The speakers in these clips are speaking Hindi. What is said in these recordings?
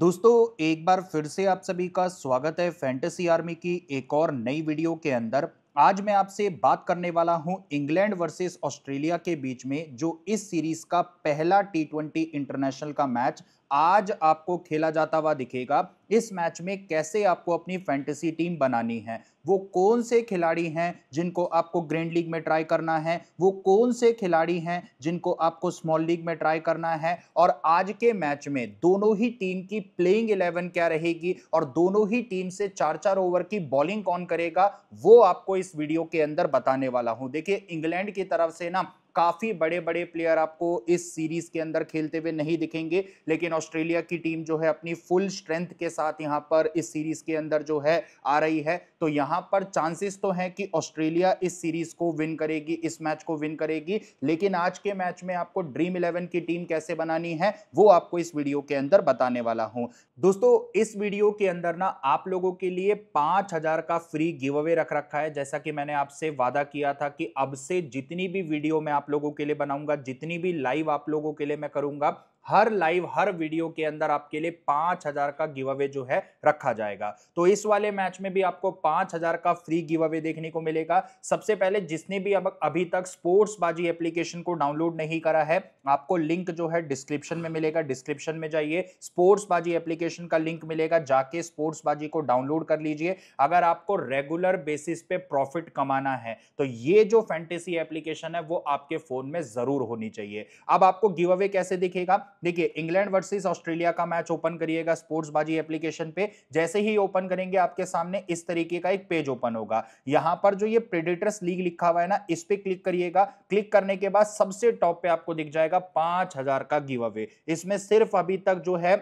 दोस्तों एक बार फिर से आप सभी का स्वागत है फैंटेसी आर्मी की एक और नई वीडियो के अंदर। आज मैं आपसे बात करने वाला हूं इंग्लैंड वर्सेस ऑस्ट्रेलिया के बीच में, जो इस सीरीज का पहला T20 इंटरनेशनल का मैच आज आपको खेला जाता हुआ दिखेगा। इस मैच में कैसे आपको अपनी फैंटेसी टीम बनानी है, वो कौन से खिलाड़ी हैं जिनको आपको ग्रैंड लीग में ट्राई करना है, वो कौन से खिलाड़ी हैं जिनको आपको स्मॉल लीग में ट्राई करना है, और आज के मैच में दोनों ही टीम की प्लेइंग 11 क्या रहेगी और दोनों ही टीम से 4-4 ओवर की बॉलिंग कौन करेगा, वो आपको इस वीडियो के अंदर बताने वाला हूँ। देखिए इंग्लैंड की तरफ से ना काफ़ी बड़े बड़े प्लेयर आपको इस सीरीज़ के अंदर खेलते हुए नहीं दिखेंगे, लेकिन ऑस्ट्रेलिया की टीम जो है अपनी फुल स्ट्रेंथ के साथ यहाँ पर इस सीरीज़ के अंदर जो है आ रही है। तो यहाँ पर चांसेस तो हैं कि ऑस्ट्रेलिया इस सीरीज़ को विन करेगी, इस मैच को विन करेगी, लेकिन आज के मैच में आपको ड्रीम11 की टीम कैसे बनानी है वो आपको इस वीडियो के अंदर बताने वाला हूँ। दोस्तों इस वीडियो के अंदर ना आप लोगों के लिए 5000 का फ्री गिव अवे रख रखा है, जैसा कि मैंने आपसे वादा किया था कि अब से जितनी भी वीडियो में आप लोगों के लिए बनाऊंगा, जितनी भी लाइव आप लोगों के लिए मैं करूंगा, हर लाइव हर वीडियो के अंदर आपके लिए 5000 का गिव अवे जो है रखा जाएगा। तो इस वाले मैच में भी आपको 5000 का फ्री गिव अवे देखने को मिलेगा। सबसे पहले जिसने भी अभी तक स्पोर्ट्स बाजी एप्लीकेशन को डाउनलोड नहीं करा है, आपको लिंक जो है डिस्क्रिप्शन में मिलेगा। डिस्क्रिप्शन में जाइए, स्पोर्ट्स बाजी एप्लीकेशन का लिंक मिलेगा, जाके स्पोर्ट्स बाजी को डाउनलोड कर लीजिए। अगर आपको रेगुलर बेसिस पे प्रॉफिट कमाना है तो ये जो फैंटेसी एप्लीकेशन है वो आपके फोन में जरूर होनी चाहिए। अब आपको गिव अवे कैसे दिखेगा, देखिए इंग्लैंड वर्सेस ऑस्ट्रेलिया का मैच ओपन करिएगा स्पोर्ट्स बाजी एप्लीकेशन पे। जैसे ही ओपन करेंगे आपके सामने इस तरीके का एक पेज ओपन होगा। यहां पर जो ये प्रेडेटर्स लीग लिखा हुआ है ना, इस पे क्लिक करिएगा। क्लिक करने के बाद सबसे टॉप पे आपको दिख जाएगा 5000 का गिव अवे। इसमें सिर्फ अभी तक जो है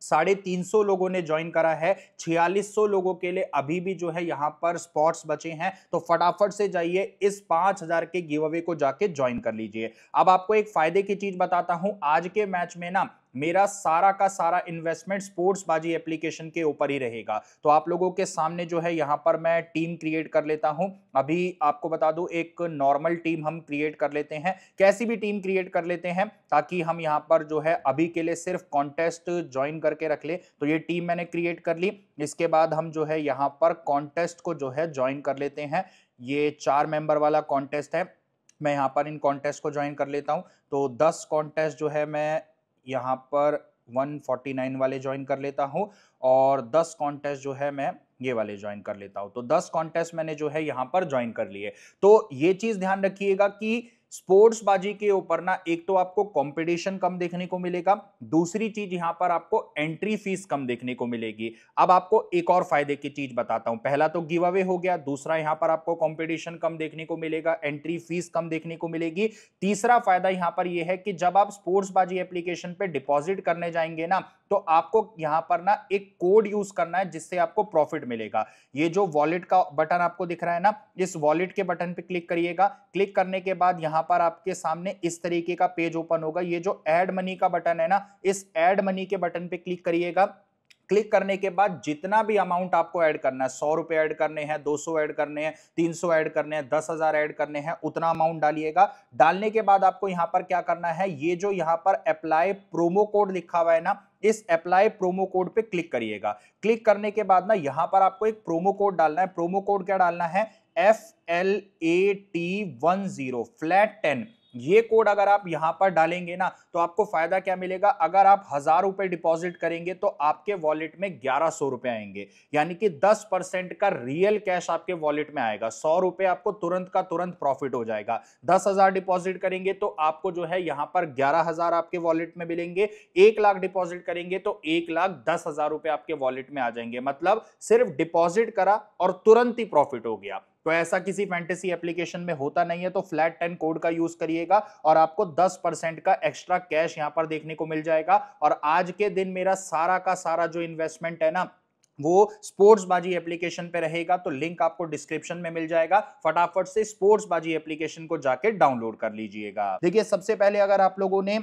350 लोगों ने ज्वाइन करा है, 4600 लोगों के लिए अभी भी जो है यहाँ पर स्पॉट्स बचे हैं। तो फटाफट से जाइए, इस 5000 के गिव अवे को जाके ज्वाइन कर लीजिए। अब आपको एक फायदे की चीज बताता हूँ, आज के मैच में ना मेरा सारा का सारा इन्वेस्टमेंट स्पोर्ट्स बाजी एप्लीकेशन के ऊपर ही रहेगा। तो आप लोगों के सामने जो है यहाँ पर मैं टीम क्रिएट कर लेता हूँ। अभी आपको बता दूँ एक नॉर्मल टीम हम क्रिएट कर लेते हैं, कैसी भी टीम क्रिएट कर लेते हैं, ताकि हम यहाँ पर जो है अभी के लिए सिर्फ कॉन्टेस्ट ज्वाइन करके रख ले। तो ये टीम मैंने क्रिएट कर ली। इसके बाद हम जो है यहाँ पर कॉन्टेस्ट को जो है ज्वाइन कर लेते हैं। ये 4 मेंबर वाला कॉन्टेस्ट है, मैं यहाँ पर इन कॉन्टेस्ट को ज्वाइन कर लेता हूँ। तो 10 कॉन्टेस्ट जो है मैं यहाँ पर 149 वाले ज्वाइन कर लेता हूँ और 10 कॉन्टेस्ट जो है मैं ये वाले ज्वाइन कर लेता हूँ। तो 10 कॉन्टेस्ट मैंने जो है यहाँ पर ज्वाइन कर लिए। तो ये चीज़ ध्यान रखिएगा कि स्पोर्ट्स बाजी के ऊपर ना एक तो आपको कंपटीशन कम देखने को मिलेगा, दूसरी चीज यहाँ पर आपको एंट्री फीस कम देखने को मिलेगी। अब आपको एक और फायदे की चीज बताता हूँ, पहला तो गिव अवे हो गया, दूसरा यहाँ पर आपको कंपटीशन कम देखने को मिलेगा, एंट्री फीस कम देखने को मिलेगी। तीसरा फायदा यहाँ पर यह है कि जब आप स्पोर्ट्स बाजी एप्लीकेशन पे डिपॉजिट करने जाएंगे ना, तो आपको यहाँ पर ना एक कोड यूज करना है जिससे आपको प्रॉफिट मिलेगा। ये जो वॉलेट का बटन आपको दिख रहा है ना, इस वॉलेट के बटन पे क्लिक करिएगा। क्लिक करने के बाद यहाँ पर आपके सामने इस तरीके का पेज ओपन होगा। ये जो ऐड मनी का बटन है ना, इस ऐड मनी के बटन पे क्लिक करिएगा। क्लिक करने के बाद जितना भी अमाउंट आपको ऐड करना है, 100 रुपये ऐड करने हैं, 200 ऐड करने हैं, 300 ऐड करने हैं, 10,000 ऐड करने हैं, उतना अमाउंट डालिएगा। डालने के बाद आपको यहाँ पर क्या करना है, ये जो यहाँ पर अप्लाई प्रोमो कोड लिखा हुआ है ना, इस अप्लाई प्रोमो कोड पे क्लिक करिएगा। क्लिक करने के बाद ना यहाँ पर आपको एक प्रोमो कोड डालना है। प्रोमो कोड क्या डालना है, FLAT10 FLAT10। ये कोड अगर आप यहाँ पर डालेंगे ना तो आपको फायदा क्या मिलेगा, अगर आप 1000 रुपये डिपॉजिट करेंगे तो आपके वॉलेट में 1100 रुपये आएंगे, यानी कि 10% का रियल कैश आपके वॉलेट में आएगा। 100 रुपये आपको तुरंत का तुरंत प्रॉफिट हो जाएगा। 10,000 डिपॉजिट करेंगे तो आपको जो है यहाँ पर 11,000 आपके वॉलेट में मिलेंगे। 1,00,000 डिपॉजिट करेंगे तो 1,10,000 रुपये आपके वॉलेट में आ जाएंगे। मतलब सिर्फ डिपॉजिट करा और तुरंत ही प्रॉफिट हो गया। तो ऐसा किसी फैंटेसी एप्लीकेशन में होता नहीं है। तो FLAT10 कोड का यूज करिएगा और आपको 10% का एक्स्ट्रा कैश यहाँ पर देखने को मिल जाएगा। और आज के दिन मेरा सारा का सारा जो इन्वेस्टमेंट है ना वो स्पोर्ट्स बाजी एप्लीकेशन पे रहेगा। तो लिंक आपको डिस्क्रिप्शन में मिल जाएगा, फटाफट से स्पोर्ट्स बाजी एप्लीकेशन को जाके डाउनलोड कर लीजिएगा। देखिए सबसे पहले अगर आप लोगों ने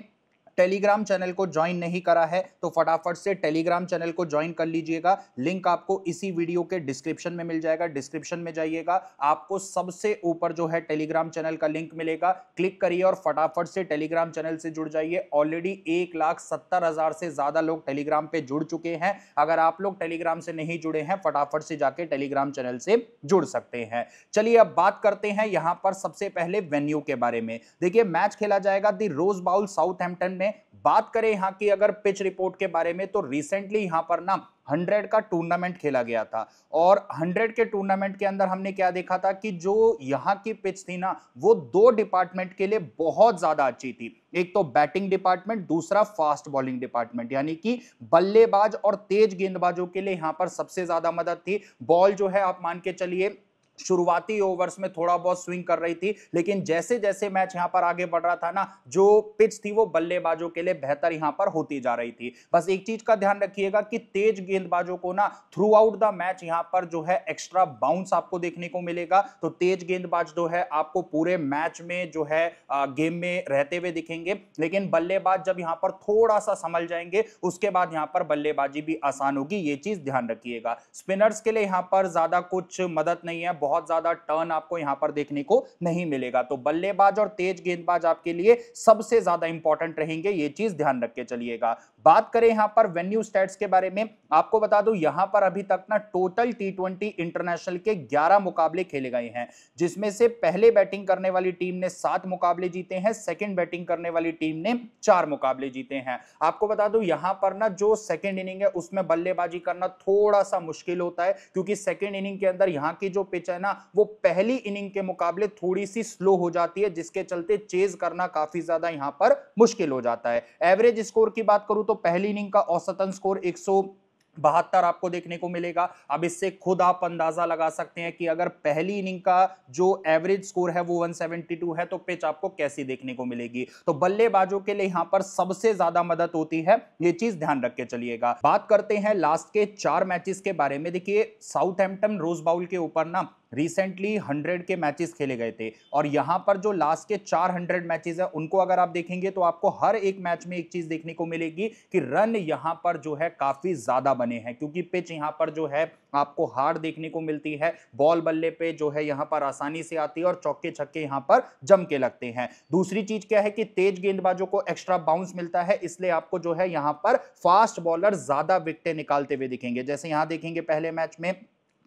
टेलीग्राम चैनल को ज्वाइन नहीं करा है तो फटाफट से टेलीग्राम चैनल को ज्वाइन कर लीजिएगा। लिंक आपको इसी वीडियो के डिस्क्रिप्शन में मिल जाएगा। डिस्क्रिप्शन में जाइएगा, आपको सबसे ऊपर जो है टेलीग्राम चैनल का लिंक मिलेगा, क्लिक करिए और फटाफट से टेलीग्राम चैनल से जुड़ जाइए। ऑलरेडी 1,70,000 से ज्यादा लोग टेलीग्राम पे जुड़ चुके हैं। अगर आप लोग टेलीग्राम से नहीं जुड़े हैं फटाफट से जाके टेलीग्राम चैनल से जुड़ सकते हैं। चलिए अब बात करते हैं यहां पर सबसे पहले वेन्यू के बारे में। देखिए मैच खेला जाएगा द रोज बाउल साउथहैम्पटन में। बात करें यहां की अगर पिच रिपोर्ट के बारे में तो रिसेंटली यहां पर ना 100 का टूर्नामेंट खेला गया था और 100 के टूर्नामेंट के अंदर हमने क्या देखा था कि जो यहाँ की पिच थी ना वो दो डिपार्टमेंट के लिए बहुत ज़्यादा अच्छी थी। एक तो बैटिंग डिपार्टमेंट, दूसरा फास्ट बॉलिंग डिपार्टमेंट, यानी कि बल्लेबाज और तेज गेंदबाजों के लिए यहाँ पर सबसे ज़्यादा मदद थी। बॉल जो है आप मान के चलिए शुरुआती ओवर्स में थोड़ा बहुत स्विंग कर रही थी, लेकिन जैसे जैसे मैच यहाँ पर आगे बढ़ रहा था ना जो पिच थी वो बल्लेबाजों के लिए बेहतर यहाँ पर होती जा रही थी। बस एक चीज का ध्यान रखिएगा कि तेज गेंदबाजों को ना थ्रू आउट द मैच यहाँ पर जो है एक्स्ट्रा बाउंस आपको देखने को मिलेगा। तो तेज गेंदबाज जो है आपको पूरे मैच में जो है गेम में रहते हुए दिखेंगे, लेकिन बल्लेबाज जब यहाँ पर थोड़ा सा संभल जाएंगे उसके बाद यहाँ पर बल्लेबाजी भी आसान होगी, ये चीज ध्यान रखिएगा। स्पिनर्स के लिए यहाँ पर ज्यादा कुछ मदद नहीं है, बहुत ज्यादा टर्न आपको यहां पर देखने को नहीं मिलेगा। तो बल्लेबाज और तेज गेंदबाज आपके लिए सबसे ज्यादा इंपॉर्टेंट रहेंगे, ये चीज ध्यान रख के चलिएगा। बात करें यहां पर वेन्यू स्टैट्स के बारे में, आपको बता दूं यहां पर अभी तक ना टोटल T20 इंटरनेशनल के 11 मुकाबले खेले गए हैं, जिसमें से पहले बैटिंग करने वाली टीम ने 7 मुकाबले जीते हैं, सेकंड बैटिंग करने वाली टीम ने 4 मुकाबले जीते हैं। आपको बता दूं यहां पर ना जो सेकंड इनिंग है उसमें बल्लेबाजी करना थोड़ा सा मुश्किल होता है, क्योंकि सेकंड इनिंग के अंदर यहां की जो पिच ना वो पहली इनिंग के मुकाबले थोड़ी सी स्लो हो जाती है, जिसके चलते चेज करना काफी ज्यादा यहां पर मुश्किल हो जाता है। एवरेज स्कोर की बात करूं तो पहली इनिंग का औसतन स्कोर 172 आपको देखने को मिलेगा। अब इससे खुद आप अंदाजा लगा सकते हैं कि अगर पहली इनिंग का जो एवरेज स्कोर है वो 172 है तो पिच आपको कैसी देखने को मिलेगी। तो बल्लेबाजों के लिए यहाँ पर सबसे ज्यादा मदद होती है, ये चीज ध्यान रख के चलिएगा। बात करते हैं लास्ट के 4 मैचेस के बारे में। देखिए साउथहैम्पटन रोज बाउल के ऊपर ना रिसेंटली 100 के मैचेस खेले गए थे और यहाँ पर जो लास्ट के 400 मैचेस है उनको अगर आप देखेंगे तो आपको हर एक मैच में एक चीज़ देखने को मिलेगी कि रन यहाँ पर जो है काफ़ी ज़्यादा बने हैं, क्योंकि पिच यहाँ पर जो है आपको हार्ड देखने को मिलती है, बॉल बल्ले पे जो है यहाँ पर आसानी से आती है और चौके छक्के यहाँ पर जम के लगते हैं। दूसरी चीज़ क्या है कि तेज गेंदबाजों को एक्स्ट्रा बाउंस मिलता है, इसलिए आपको जो है यहाँ पर फास्ट बॉलर ज़्यादा विकेटें निकालते हुए दिखेंगे। जैसे यहाँ देखेंगे पहले मैच में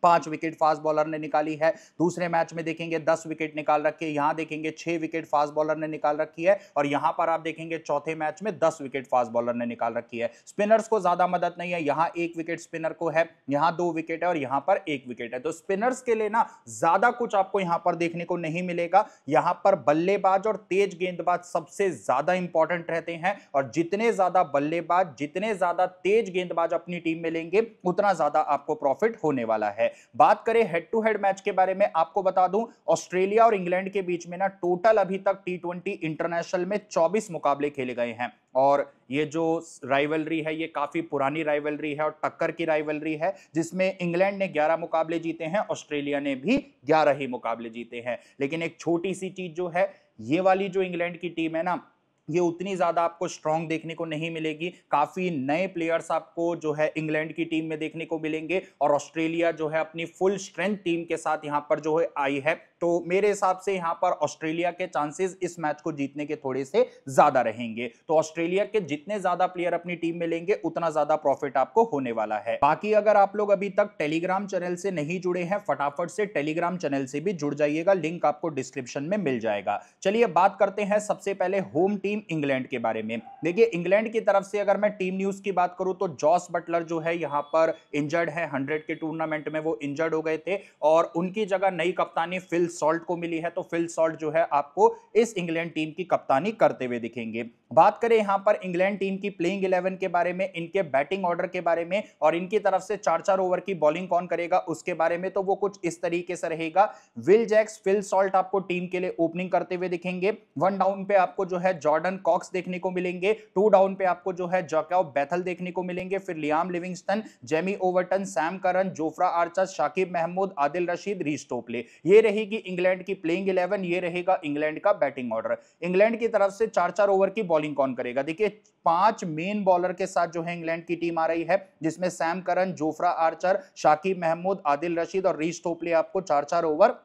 5 विकेट फास्ट बॉलर ने निकाली है, दूसरे मैच में देखेंगे 10 विकेट निकाल रखी है, यहाँ देखेंगे 6 विकेट फास्ट बॉलर ने निकाल रखी है और यहाँ पर आप देखेंगे चौथे मैच में 10 विकेट फास्ट बॉलर ने निकाल रखी है। स्पिनर्स को ज़्यादा मदद नहीं है, यहाँ 1 विकेट स्पिनर को है, यहाँ 2 विकेट है और यहाँ पर 1 विकेट है। तो स्पिनर्स के लिए ना ज़्यादा कुछ आपको यहाँ पर देखने को नहीं मिलेगा। यहाँ पर बल्लेबाज और तेज गेंदबाज सबसे ज़्यादा इंपॉर्टेंट रहते हैं और जितने ज़्यादा बल्लेबाज, जितने ज़्यादा तेज गेंदबाज अपनी टीम में लेंगे उतना ज़्यादा आपको प्रॉफिट होने वाला है। बात करें हेड टू हेड मैच के बारे में, आपको बता दूं ऑस्ट्रेलिया और इंग्लैंड के बीच में ना टोटल अभी तक T20 इंटरनेशनल में 24 मुकाबले खेले गए हैं और ये जो राइवलरी है ये काफ़ी पुरानी राइवलरी है और टक्कर की राइवलरी है, जिसमें इंग्लैंड ने 11 मुकाबले जीते हैं, ऑस्ट्रेलिया ने भी 11 ही मुकाबले जीते हैं। लेकिन एक छोटी सी चीज़ जो है, ये वाली जो इंग्लैंड की टीम है ना ये उतनी ज़्यादा आपको स्ट्रॉन्ग देखने को नहीं मिलेगी। काफ़ी नए प्लेयर्स आपको जो है इंग्लैंड की टीम में देखने को मिलेंगे और ऑस्ट्रेलिया जो है अपनी फुल स्ट्रेंथ टीम के साथ यहाँ पर जो है आई है। तो मेरे हिसाब से यहाँ पर ऑस्ट्रेलिया के चांसेस इस मैच को जीतने के थोड़े से ज़्यादा रहेंगे। तो ऑस्ट्रेलिया के जितने ज़्यादा प्लेयर अपनी टीम में लेंगे उतना ज़्यादा प्रॉफिट आपको होने वाला है। बाकी अगर आप लोग अभी तक टेलीग्राम चैनल से नहीं जुड़े हैं फटाफट से टेलीग्राम चैनल से भी जुड़ जाइएगा, लिंक आपको डिस्क्रिप्शन में मिल जाएगा। चलिए बात करते हैं सबसे पहले होम टीम इंग्लैंड के बारे में। देखिए इंग्लैंड की तरफ से अगर मैं टीम न्यूज़ की बात करूँ तो जॉस बटलर जो है यहाँ पर इंजर्ड है, 100 के टूर्नामेंट में वो इंजर्ड हो गए थे और उनकी जगह नई कप्तानी फिल सॉल्ट को मिली है। तो फिल सॉल्ट जो है आपको इस इंग्लैंड टीम की कप्तानी करते हुए दिखेंगे। बात करें यहाँ पर इंग्लैंड टीम की प्लेइंग 11 के बारे में, इनके बैटिंग ऑर्डर के बारे में और इनकी तरफ से 4-4 ओवर की बॉलिंग कौन करेगा उसके बारे में, तो वो कुछ इस तरीके से रहेगा। विल जैक्स, फिल सॉल्ट आपको टीम के लिए ओपनिंग करते हुए दिखेंगे। 1 डाउन पे आपको जो है जॉर्डन कॉक्स देखने को मिलेंगे, 2 डाउन पे आपको जो है जैकब बेथल देखने को मिलेंगे, फिर Liam Livingstone, Jamie Overton, Sam Curran, Jofra Archer, Saqib Mahmood, Adil Rashid, Reece Topley, ये रहेगी इंग्लैंड की प्लेइंग 11, ये रहेगा इंग्लैंड का बैटिंग ऑर्डर। इंग्लैंड की तरफ से 4-4 ओवर की बॉलिंग कौन करेगा? देखिए 5 मेन बॉलर के साथ जो है इंग्लैंड की टीम आ रही है, जिसमें Sam Curran, Jofra Archer, Saqib Mahmood, Adil Rashid और रीस टोपले आपको 4-4 ओवर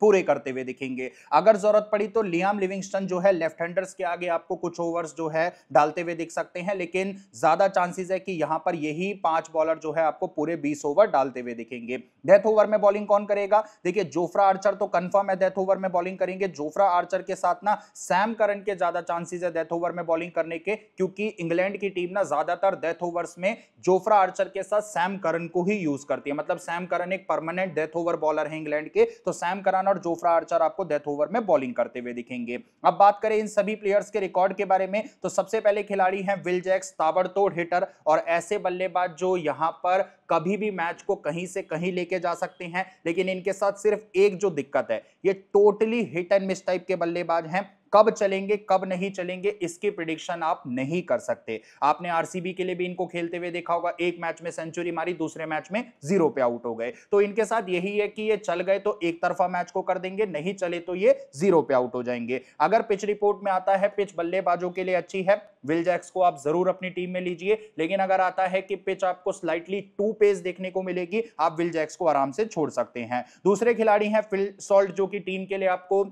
पूरे करते हुए दिखेंगे। अगर जरूरत पड़ी तो लियाम लिविंगस्टन जो है लेफ्ट हैंडर्स के आगे आपको कुछ ओवर्स जो है डालते हुए दिख सकते हैं, लेकिन ज्यादा चांसेस है कि यहां पर यही 5 बॉलर जो है आपको पूरे 20 ओवर डालते हुए दिखेंगे। डेथ ओवर में बॉलिंग कौन करेगा? देखिए जोफ्रा आर्चर तो कंफर्म है डेथ ओवर में बॉलिंग करेंगे। जोफ्रा आर्चर के साथ ना सैम करन के ज्यादा चांसेस है डेथ ओवर में बॉलिंग करने के, क्योंकि इंग्लैंड की टीम ना ज्यादातर डेथ ओवर्स में जोफ्रा आर्चर के साथ सैम करन को ही यूज करती है। मतलब सैम करन एक परमानेंट डेथ ओवर बॉलर है इंग्लैंड के, तो सैम करन और जोफ्रा आर्चर आपको डेथ ओवर में बॉलिंग करते हुए दिखेंगे। अब बात करें इन सभी प्लेयर्स के रिकॉर्ड के बारे में, तो सबसे पहले खिलाड़ी हैं विल जैक्स, ताबड़तोड़ हिटर और ऐसे बल्लेबाज जो यहां पर कभी भी मैच को कहीं से कहीं लेके जा सकते हैं। लेकिन इनके साथ सिर्फ एक जो दिक्कत है, ये totally hit and miss type के बल्लेबाज हैं। कब चलेंगे कब नहीं चलेंगे इसकी प्रिडिक्शन आप नहीं कर सकते। आपने आरसीबी के लिए भी इनको खेलते हुए देखा होगा, एक मैच में सेंचुरी मारी, दूसरे मैच में 0 पे आउट हो गए। तो इनके साथ यही है कि ये चल गए तो एक तरफा मैच को कर देंगे, नहीं चले तो ये 0 पे आउट हो जाएंगे। अगर पिच रिपोर्ट में आता है पिच बल्लेबाजों के लिए अच्छी है, विल जैक्स को आप जरूर अपनी टीम में लीजिए। लेकिन अगर आता है कि पिच आपको स्लाइटली 2 पेस देखने को मिलेगी, आप विल जैक्स को आराम से छोड़ सकते हैं। दूसरे खिलाड़ी हैं फिल सॉल्ट, जो कि टीम के लिए आपको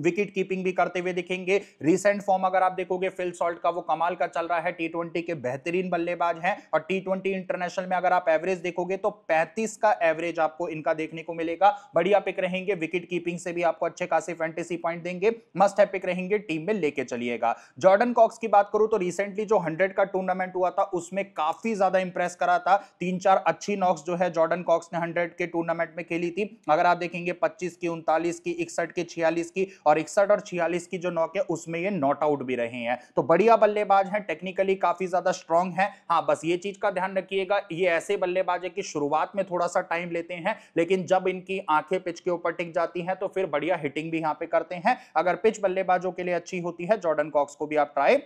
विकेट कीपिंग भी करते हुए दिखेंगे। रिसेंट फॉर्म अगर आप देखोगे फिल सॉल्ट का, वो कमाल का चल रहा है। T20 के बेहतरीन बल्लेबाज हैं और T20 इंटरनेशनल में अगर आप एवरेज देखोगे तो 35 का एवरेज आपको इनका देखने को मिलेगा। बढ़िया पिक रहेंगे, विकेट कीपिंग से भी आपको अच्छे खासे फैंटेसी पॉइंट देंगे, मस्ट है पिक रहेंगे, टीम में लेके चलिएगा। जॉर्डन कॉक्स की बात करूँ तो रिसेंटली जो 100 का टूर्नामेंट हुआ था उसमें काफी ज्यादा इंप्रेस करा था। 3-4 अच्छी नॉक्स जो है जॉर्डन कॉक्स ने 100 के टूर्नामेंट में खेली थी। अगर आप देखेंगे 25 की, 39 की, 61 की, 46 की और 61 और 46 की जो नॉक है उसमें ये नॉट आउट भी रहे हैं। तो बढ़िया बल्लेबाज हैं, टेक्निकली काफी ज्यादा स्ट्रांग हैं। हाँ, बस ये चीज का ध्यान रखिएगा, ये ऐसे बल्लेबाज है कि शुरुआत में थोड़ा सा टाइम लेते हैं, लेकिन जब इनकी आंखें पिच के ऊपर टिक जाती हैं तो फिर बढ़िया हिटिंग भी यहाँ पे करते हैं। अगर पिच बल्लेबाजों के लिए अच्छी होती है, जॉर्डन कॉक्स को भी आप ट्राई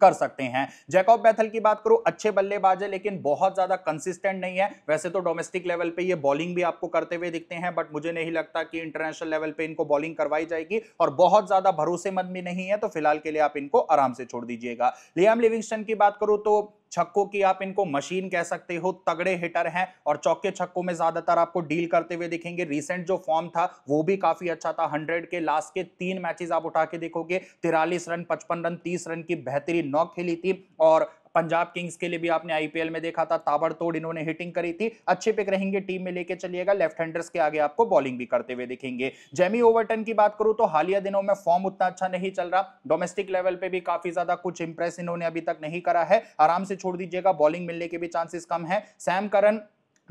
कर सकते हैं। जैकब बैथल की बात करो, अच्छे बल्लेबाज है लेकिन बहुत ज्यादा कंसिस्टेंट नहीं है। वैसे तो डोमेस्टिक लेवल पे ये बॉलिंग भी आपको करते हुए दिखते हैं, बट मुझे नहीं लगता कि इंटरनेशनल लेवल पे इनको बॉलिंग करवाई जाएगी और बहुत ज्यादा भरोसेमंद भी नहीं है, तो फिलहाल के लिए आप इनको आराम से छोड़ दीजिएगा। लियाम लिविंगस्टन की बात करो तो छक्कों की आप इनको मशीन कह सकते हो, तगड़े हिटर हैं और चौके छक्कों में ज्यादातर आपको डील करते हुए दिखेंगे। रिसेंट जो फॉर्म था वो भी काफी अच्छा था। 100 के लास्ट के 3 मैचेस आप उठा के देखोगे, 43 रन, 55 रन, 30 रन की बेहतरीन नॉक खेली थी और पंजाब किंग्स के लिए भी आपने आईपीएल में देखा था, ताबड़तोड़ इन्होंने हिटिंग करी थी। अच्छे पिक रहेंगे, टीम में लेके चलिएगा। लेफ्ट हैंडर्स के आगे आपको बॉलिंग भी करते हुए दिखेंगे। जेमी ओवरटन की बात करूं तो हालिया दिनों में फॉर्म उतना अच्छा नहीं चल रहा, डोमेस्टिक लेवल पे भी काफी ज्यादा कुछ इंप्रेस इन्होंने अभी तक नहीं करा है, आराम से छोड़ दीजिएगा, बॉलिंग मिलने के भी चांसेस कम है। सैम करन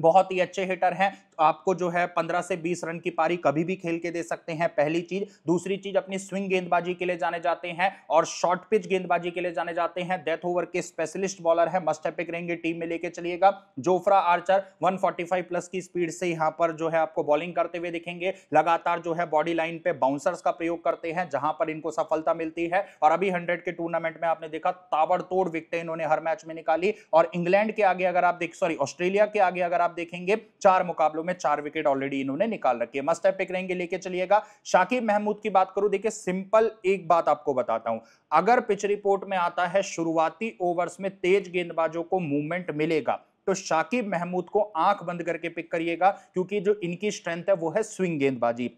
बहुत ही अच्छे हिटर हैं, तो आपको जो है 15 से 20 रन की पारी कभी भी खेल के दे सकते हैं, पहली चीज। दूसरी चीज, अपनी स्विंग गेंदबाजी के लिए जाने जाते हैं और शॉर्ट पिच गेंदबाजी के लिए जाने जाते हैं। डेथ ओवर के स्पेशलिस्ट बॉलर है, मस्ट पिक रहेंगे, टीम में लेके चलिएगा। जोफ्रा आर्चर 145 प्लस की स्पीड से यहाँ पर जो है आपको बॉलिंग करते हुए दिखेंगे। लगातार जो है बॉडी लाइन पे बाउंसर्स का प्रयोग करते हैं, जहां पर इनको सफलता मिलती है और अभी 100 के टूर्नामेंट में आपने देखा ताबड़तोड़ विकेटें इन्होंने हर मैच में निकाली। और इंग्लैंड के आगे अगर आप ऑस्ट्रेलिया के आगे अगर आप देखेंगे, 4 मुकाबलों में 4 विकेट ऑलरेडी इन्होंने निकाल रखी है, मस्ट है पिक रहेंगे, लेके चलिएगा। शाकिब महमूद की बात करूं, देखिए सिंपल एक बात आपको बताता हूं, अगर पिच रिपोर्ट में आता है शुरुआती ओवर्स में तेज गेंदबाजों को मूवमेंट मिलेगा तो शाकिब महमूद को आंख बंद करके पिक करिएगा, क्योंकि जो इनकी स्ट्रेंथ है वो है स्विंग गेंदबाजी।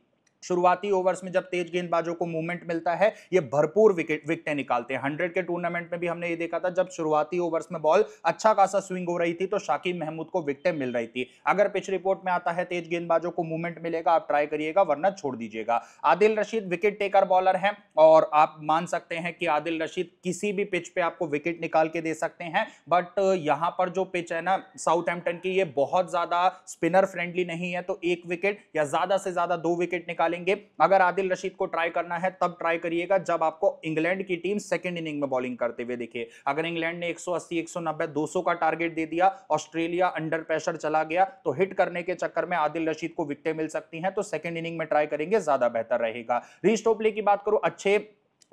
शुरुआती ओवर्स में जब तेज गेंदबाजों को मूवमेंट मिलता है, ये भरपूर विकेटें निकालते हैं। 100 के टूर्नामेंट में भी हमने ये देखा था, जब शुरुआती ओवर्स में बॉल अच्छा खासा स्विंग हो रही थी तो शाकिब महमूद को विकेटें मिल रही थी। अगर पिच रिपोर्ट में आता है तेज गेंदबाजों को मूवमेंट मिलेगा, आप ट्राई करिएगा, वरना छोड़ दीजिएगा। Adil Rashid wicket taker bowler हैं और आप मान सकते हैं कि आदिल रशीद किसी भी पिच पे आपको विकेट निकाल के दे सकते हैं, बट यहाँ पर जो पिच है ना साउथहैम्पटन की, ये बहुत ज्यादा स्पिनर फ्रेंडली नहीं है, तो 1 विकेट या ज्यादा से ज्यादा 2 विकेट निकाल लेंगे। अगर आदिल रशीद को ट्राई करना है तब ट्राई करिएगा जब आपको इंग्लैंड की टीम सेकंड इनिंग में बॉलिंग करते हुए दिखे। अगर इंग्लैंड ने 180, 190, 200 का टारगेट दे दिया, ऑस्ट्रेलिया अंडर प्रेशर चला गया, तो हिट करने के चक्कर में आदिल रशीद को विकेटें मिल सकती हैं, तो सेकंड इनिंग में ट्राई करेंगे, ज्यादा बेहतर रहेगा। रीस टोपले की बात करो, अच्छे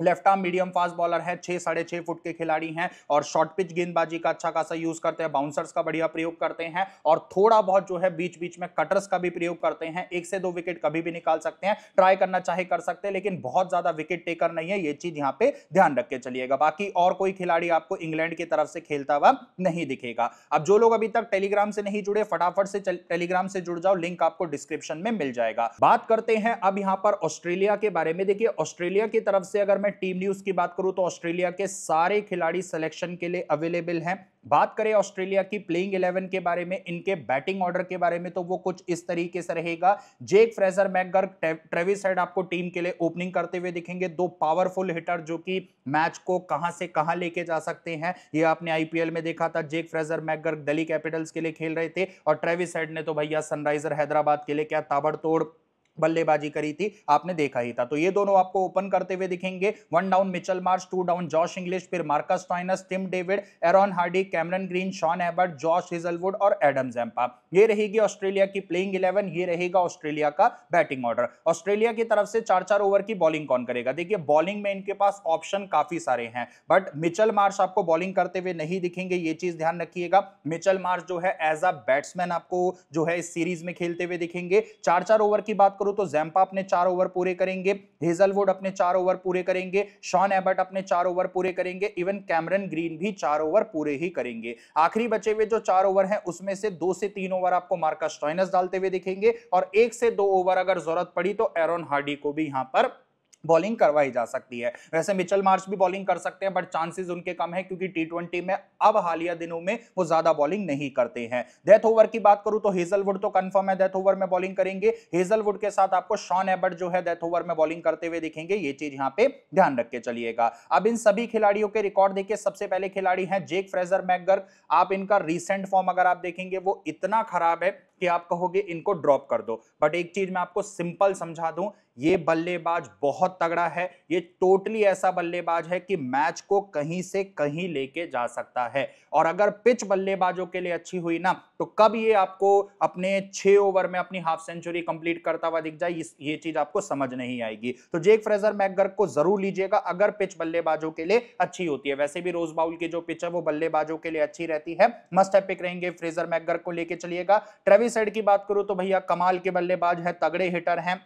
left arm medium fast bowler है, 6-6.5 फुट के खिलाड़ी हैं और शॉर्ट पिच गेंदबाजी का अच्छा खासा यूज करते हैं, बाउंसर्स का बढ़िया प्रयोग करते हैं और थोड़ा बहुत जो है बीच बीच में कटर्स का भी प्रयोग करते हैं। 1 से 2 विकेट कभी भी निकाल सकते हैं, ट्राई करना चाहे कर सकते हैं, लेकिन बहुत ज्यादा विकेट टेकर नहीं है, ये चीज यहाँ पे ध्यान रख के चलिएगा। बाकी और कोई खिलाड़ी आपको इंग्लैंड की तरफ से खेलता हुआ नहीं दिखेगा। अब जो लोग अभी तक टेलीग्राम से नहीं जुड़े फटाफट से टेलीग्राम से जुड़ जाओ, लिंक आपको डिस्क्रिप्शन में मिल जाएगा। बात करते हैं अब यहाँ पर ऑस्ट्रेलिया के बारे में। देखिए ऑस्ट्रेलिया की तरफ से अगर मैं टीम न्यूज की बात करूं तो ऑस्ट्रेलिया के सारे खिलाड़ी सिलेक्शन के लिए अवेलेबल हैं। बात करें ऑस्ट्रेलिया की प्लेइंग 11 के बारे में, इनके बैटिंग ऑर्डर के बारे में, तो वो कुछ इस तरीके से रहेगा। Jake Fraser McGurk, Travis Head आपको टीम के लिए ओपनिंग करते हुए दिखेंगे, 2 पावरफुल हिटर जो कि मैच को कहां से कहां लेके जा सकते हैं। ये आपने आईपीएल में देखा था, Jake Fraser McGurk Delhi Capitals के लिए खेल रहे थे और ट्रेविस हेड ने तो भैया सनराइजर हैदराबाद के लिए क्या ताबड़तोड़ बल्लेबाजी करी थी, आपने देखा ही था। तो ये दोनों आपको ओपन करते हुए दिखेंगे। 1 down Mitchell Marsh, 2 down Josh Inglis, फिर Marcus Stoinis, Tim David, Aaron Hardie, Cameron Green, Sean Abbott, Josh Hazlewood और एडम ज़ैम्पा। ये रहेगी ऑस्ट्रेलिया की प्लेइंग 11, ये रहेगा ऑस्ट्रेलिया का बैटिंग ऑर्डर। ऑस्ट्रेलिया की तरफ से 4-4 ओवर की बॉलिंग कौन करेगा? देखिए बॉलिंग में इनके पास ऑप्शन काफी सारे हैं, बट मिचेल मार्श आपको बॉलिंग करते हुए नहीं दिखेंगे, ये चीज ध्यान रखिएगा। मिचेल मार्श जो है एज अ बैट्समैन आपको जो है इस सीरीज में खेलते हुए दिखेंगे। 4-4 ओवर की बात तो ज़ैम्पा अपने 4 ओवर पूरे करेंगे, हेजलवुड अपने 4 ओवर पूरे करेंगे, शॉन एबर्ट अपने 4 ओवर पूरे करेंगे, इवन कैमरन ग्रीन भी 4 ओवर पूरे ही करेंगे। आखिरी बचे हुए जो 4 ओवर हैं उसमें से 2 से 3 ओवर आपको मार्कस स्टॉइनिस डालते हुए दिखेंगे और 1 से 2 ओवर अगर जरूरत पड़ी तो एरॉन हार्डी को भी यहां पर बॉलिंग करवाई जा सकती है। वैसे मिचेल मार्श भी बॉलिंग कर सकते हैं बट चांसेस उनके कम है क्योंकि T20 में अब हालिया दिनों में वो ज्यादा बॉलिंग नहीं करते हैं। डेथ ओवर की बात करूं तो हेजलवुड तो कंफर्म है, डेथ ओवर में बॉलिंग करेंगे। हेजलवुड के साथ आपको शॉन एबर्ट जो है डेथ ओवर में बॉलिंग करते हुए दिखेंगे, ये चीज यहाँ पे ध्यान रख के चलिएगा। अब इन सभी खिलाड़ियों के रिकॉर्ड देखिए। सबसे पहले खिलाड़ी है जेक फ्रेजर मैकगर्क, आप इनका रिसेंट फॉर्म अगर आप देखेंगे वो इतना खराब है कि आप कहोगे इनको ड्रॉप कर दो, बट एक चीज मैं आपको सिंपल समझा दूं, ये बल्लेबाज बहुत तगड़ा है, ये टोटली ऐसा बल्लेबाज है कि मैच को कहीं से कहीं लेके जा सकता है। और अगर पिच बल्लेबाजों के लिए अच्छी हुई ना तो कब ये आपको अपने 6 ओवर में अपनी हाफ सेंचुरी कंप्लीट करता हुआ दिख जाए, ये चीज आपको समझ नहीं आएगी। तो जेक फ्रेजर मैकगर्क को जरूर लीजिएगा अगर पिच बल्लेबाजों के लिए अच्छी होती है। वैसे भी रोज बाउल की जो पिच है वो बल्लेबाजों के लिए अच्छी रहती है, मस्ट है पिक रहेंगे, फ्रेजर मैकगर्क को लेके चलिएगा। ट्रेविस हेड की बात करूं तो भैया कमाल के बल्लेबाज है, तगड़े हिटर हैं,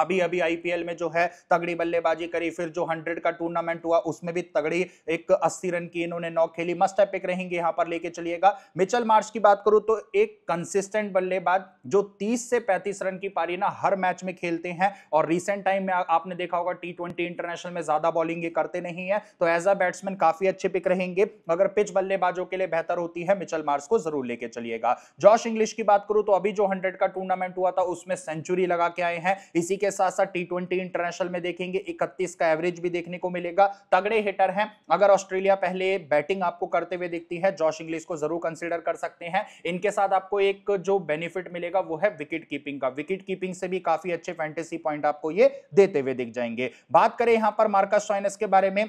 अभी अभी आईपीएल में जो है तगड़ी बल्लेबाजी करी, फिर जो 100 का टूर्नामेंट हुआ उसमें भी तगड़ी एक 80 रन की इन्होंने नॉक खेली, मस्ट है पिक रहेंगे, यहाँ पर लेके चलिएगा। मिचेल मार्श की बात करूं तो एक कंसिस्टेंट बल्लेबाज जो 30 से 35 रन की पारी ना हर मैच में खेलते हैं और रिसेंट टाइम में आपने देखा होगा T20 इंटरनेशनल में ज्यादा बॉलिंग ये करते नहीं है, तो एज अ बैट्समैन काफी अच्छे पिक रहेंगे। अगर पिच बल्लेबाजों के लिए बेहतर होती है मिचेल मार्श को जरूर लेके चलिएगा। जॉश इंग्लिश की बात करूं तो अभी जो 100 का टूर्नामेंट हुआ था उसमें सेंचुरी लगा के आए हैं, इसी के साथ साथ T20 इंटरनेशनल में देखेंगे 31 का एवरेज भी देखने को मिलेगा, तगड़े हिटर हैं। अगर ऑस्ट्रेलिया पहले बैटिंग आपको करते हुए दिखती है जॉश इंग्लिश को जरूर कंसीडर कर सकते हैं। इनके साथ आपको एक जो बेनिफिट मिलेगा वो है विकेट कीपिंग का, विकेट कीपिंग से भी काफी अच्छे फैंटेसी पॉइंट आपको ये देते हुए दिख जाएंगे। बात करें यहां पर मार्कस स्टॉइनिस के बारे में,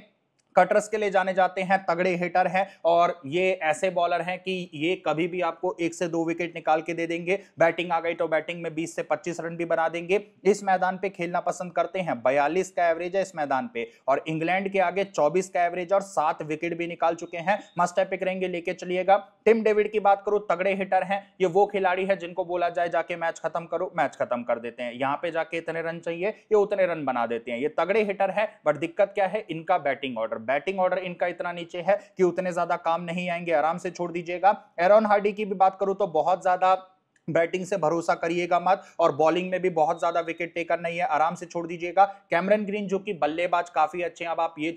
कटर्स के लिए जाने जाते हैं, तगड़े हिटर हैं और ये ऐसे बॉलर हैं कि ये कभी भी आपको 1 से 2 विकेट निकाल के दे देंगे। बैटिंग आ गई तो बैटिंग में 20 से 25 रन भी बना देंगे। इस मैदान पे खेलना पसंद करते हैं, 42 का एवरेज है इस मैदान पे और इंग्लैंड के आगे 24 का एवरेज और 7 विकेट भी निकाल चुके हैं, मस्ट है पिक रहेंगे, लेके चलिएगा। टिम डेविड की बात करूं, तगड़े हिटर हैं, ये वो खिलाड़ी है जिनको बोला जाए जाके मैच खत्म करो, मैच खत्म कर देते हैं, यहाँ पे जाके इतने रन चाहिए ये उतने रन बना देते हैं, ये तगड़े हिटर है। बट दिक्कत क्या है, इनका बैटिंग ऑर्डर, बैटिंग ऑर्डर इनका इतना नीचे है कि उतने ज्यादा काम नहीं आएंगे, आराम से छोड़ दीजिएगा। एरॉन हार्डी की भी बात करूं तो बहुत ज्यादा बैटिंग से भरोसा करिएगा मत और बॉलिंग में भी बहुत ज्यादा विकेट टेकर नहीं है, आराम से छोड़ दीजिएगा। कैमरन ग्रीन जो कि बल्लेबाज काफी अच्छे हैं, अब आप ये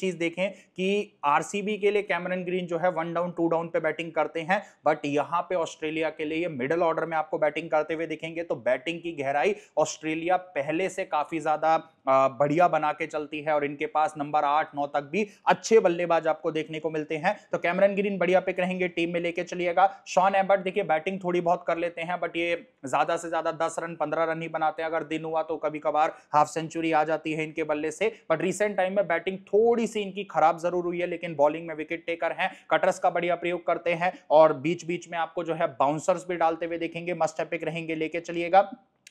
चीज देखें कि आरसीबी के लिए कैमरन ग्रीन जो है 1 डाउन 2 डाउन पे बैटिंग करते हैं, बट यहाँ पे ऑस्ट्रेलिया के लिए ये मिडल ऑर्डर में आपको बैटिंग करते हुए दिखेंगे। तो बैटिंग की गहराई ऑस्ट्रेलिया पहले से काफी ज्यादा बढ़िया बना के चलती है और इनके पास नंबर 8-9 तक भी अच्छे बल्लेबाज आपको देखने को मिलते हैं। तो कैमरन ग्रीन बढ़िया पिक रहेंगे, टीम में लेके चलिएगा। शॉन एबर्ट देखिए बैटिंग थोड़ी बहुत कर लेते हैं बट ये ज्यादा से ज्यादा 10 रन 15 रन ही बनाते हैं, अगर दिन हुआ तो कभी कभार हाफ सेंचुरी आ जाती है इनके बल्ले से। बट रिसेंट टाइम में बैटिंग थोड़ी सी इनकी खराब जरूर हुई है लेकिन बॉलिंग में विकेट टेकर हैं, कटर्स का बढ़िया प्रयोग करते हैं और बीच बीच में आपको जो है बाउंसर्स भी डालते हुए देखेंगे, मस्ट है पिक रहेंगे, लेके चलिएगा।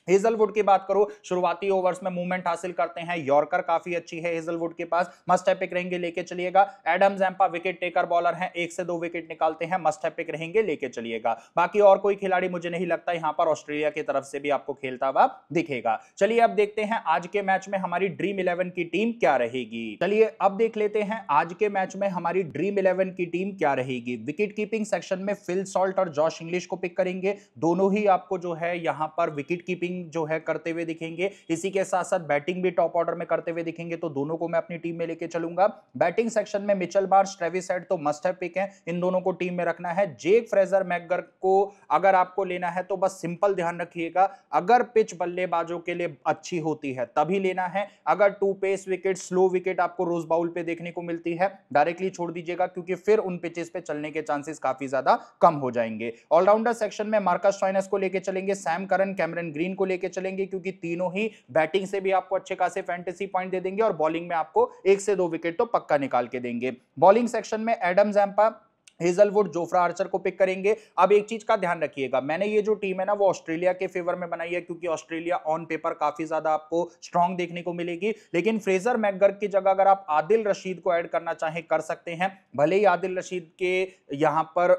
हेजलवुड की बात करो, शुरुआती ओवर्स में मूवमेंट हासिल करते हैं, यॉर्कर काफी अच्छी है हेजलवुड के पास, मस्ट है पिक रहेंगे, लेके चलिएगा। Adam Zampa wicket taker bowler हैं, 1 से 2 विकेट निकालते हैं, मस्ट है पिक रहेंगे, लेके चलिएगा। बाकी और कोई खिलाड़ी मुझे नहीं लगता यहाँ पर ऑस्ट्रेलिया की तरफ से भी आपको खेलता हुआ दिखेगा। चलिए अब देखते हैं आज के मैच में हमारी ड्रीम11 की टीम क्या रहेगी। चलिए अब देख लेते हैं आज के मैच में हमारी ड्रीम11 की टीम क्या रहेगी। विकेट कीपिंग सेक्शन में फिल सॉल्ट और जॉश इंग्लिश को पिक करेंगे, दोनों ही आपको जो है यहाँ पर विकेट कीपिंग जो है करते हुए दिखेंगे। इसी के साथ साथ बैटिंग भी टॉप ऑर्डर में करते हुए दिखेंगे, तो दोनों को मैं अपनी टीम में लेके चलूंगा। बैटिंग सेक्शन में मिचेल मार्श, ट्रेविस हेड तो मस्ट है पिक हैं, इन दोनों को टीम में रखना है। जेक फ्रेजर मैकगर्क को अगर आपको लेना है तो बस सिंपल ध्यान रखिएगा, अगर पिच बल्लेबाजों के लिए अच्छी होती है तभी लेना है। अगर two pace wicket, slow wicket आपको रोज बाउल पे देखने को मिलती है, डायरेक्टली छोड़ दीजिएगा, क्योंकि फिर उन पिचेस पे चलने के चांसेस काफी ज्यादा कम हो जाएंगे। ऑलराउंडर सेक्शन में मार्कस स्टॉइनिस को लेके चलेंगे, सैम करन, कैमरन ग्रीन को लेके चलेंगे, क्योंकि तीनों ही बैटिंग से भी आपको अच्छे खासे फैंटेसी पॉइंट दे देंगे और बॉलिंग में आपको 1 से 2 विकेट तो पक्का निकाल के देंगे। बॉलिंग सेक्शन में Adam Zampa, Hazlewood, Jofra Archer को पिक करेंगे। अब एक चीज का ध्यान रखिएगा, मैंने ये जो टीम है ना वो ऑस्ट्रेलिया के फेवर में बनाई है, क्योंकि ऑस्ट्रेलिया ऑन पेपर काफी ज्यादा आपको स्ट्रॉन्ग देखने को मिलेगी, लेकिन फ्रेजर मैकगर्क की जगह अगर आप आदिल रशीद को ऐड करना चाहें कर सकते हैं। भले ही आदिल रशीद के यहाँ पर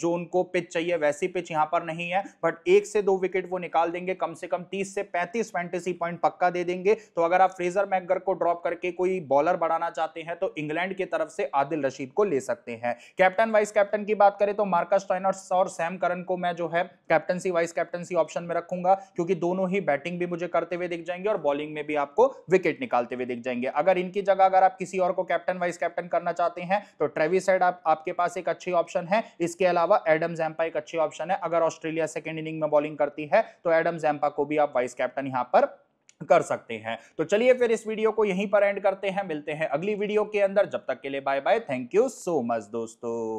जो उनको पिच चाहिए वैसी पिच यहाँ पर नहीं है, बट 1 से 2 विकेट वो निकाल देंगे, कम से कम 30 से 35 फैंटेसी पॉइंट पक्का दे देंगे। तो अगर आप फ्रेजर मैकगर्क को ड्रॉप करके कोई बॉलर बढ़ाना चाहते हैं तो इंग्लैंड की तरफ से आदिल रशीद को ले सकते हैं। कैप्टन वाइस कैप्टन की बात करें तो मार्कस स्टॉइनिस और सैम करन को मैं जो है कैप्टनसी वाइस कैप्टनसी ऑप्शन में रखूंगा, क्योंकि दोनों ही बैटिंग भी मुझे करते हुए दिख जाएंगे और बॉलिंग में भी आपको विकेट निकालते हुए दिख जाएंगे। अगर इनकी जगह अगर आप किसी और को कैप्टन वाइस कैप्टन करना चाहते हैं तो ट्रेविस हेड आपके पास एक अच्छी ऑप्शन है। इसके अलावा एडम ज़ैम्पा एक अच्छी ऑप्शन है, अगर ऑस्ट्रेलिया सेकेंड इनिंग में बॉलिंग करती है तो एडम ज़ैम्पा को भी आप वाइस कैप्टन यहां पर कर सकते हैं। तो चलिए फिर इस वीडियो को यहीं पर एंड करते हैं, मिलते हैं अगली वीडियो के अंदर, जब तक के लिए bye bye, thank you so much दोस्तों।